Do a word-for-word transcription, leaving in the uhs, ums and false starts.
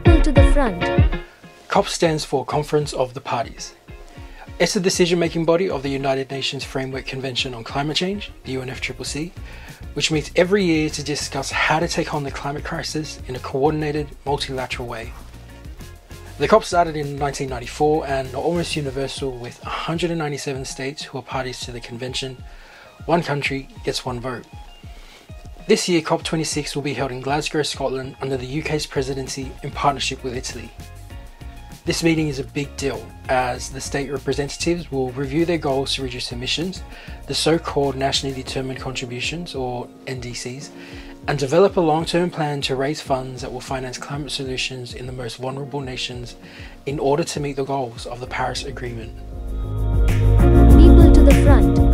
people to the front. COP stands for Conference of the Parties. It's the decision-making body of the United Nations Framework Convention on Climate Change, the U N F C C C, which meets every year to discuss how to take on the climate crisis in a coordinated, multilateral way. The COP started in nineteen ninety-four and are almost universal, with one hundred ninety-seven states who are parties to the convention. One country gets one vote. This year, COP twenty-six will be held in Glasgow, Scotland, under the U K's presidency in partnership with Italy. This meeting is a big deal, as the state representatives will review their goals to reduce emissions, the so-called Nationally Determined Contributions, or N D Cs, and develop a long-term plan to raise funds that will finance climate solutions in the most vulnerable nations in order to meet the goals of the Paris Agreement. People to the front.